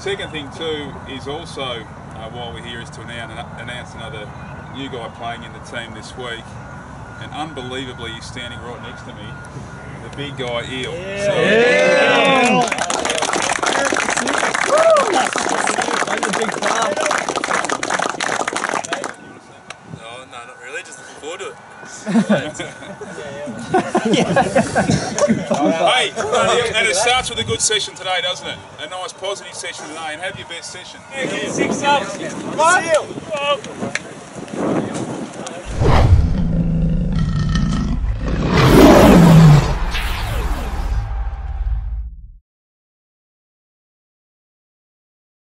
Second thing too is also, while we're here, is to announce another new guy playing in the team this week, and unbelievably he's standing right next to me, the big guy Eel. Yeah. So, oh, no, not really, just looking forward to it. Hey, and it starts with a good session today, doesn't it? A nice positive session today, and have your best session. Yeah, 6 ups. Come on.